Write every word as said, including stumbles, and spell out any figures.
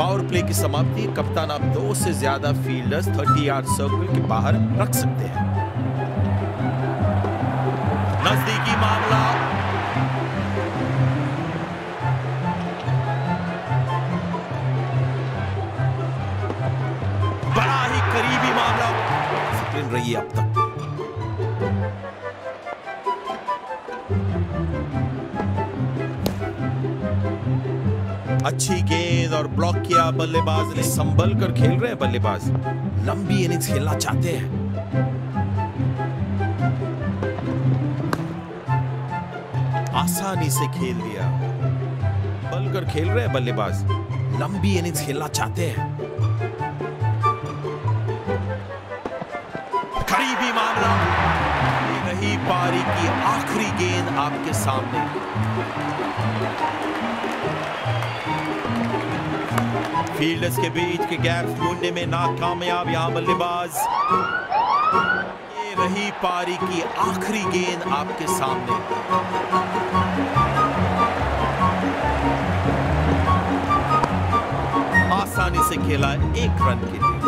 Power play की समाप्ति कप्तान आप दो से ज्यादा फील्डर्स तीस यार्ड सर्कल के बाहर रख सकते हैं। नजदीकी मामला, बड़ा ही करीबी मामला। स्क्रीन रही है अब तक। अच्छी गेंद और ब्लॉक किया बल्लेबाज ने। संभल कर खेल रहे हैं बल्लेबाज, लंबी इनिंग्स खेलना चाहते हैं। आसानी से खेल दिया। संभल कर खेल रहे हैं बल्लेबाज, लंबी इनिंग्स खेलना चाहते हैं। करीबी मामला। रही पारी की आखिरी गेंद आपके सामने। फील्डर्स के बीच के गैप्स ढूंढने में नाकामयाब यहां बल्लेबाज। ये रही पारी की आखिरी गेंद आपके सामने। आसानी से खेला एक रन के लिए।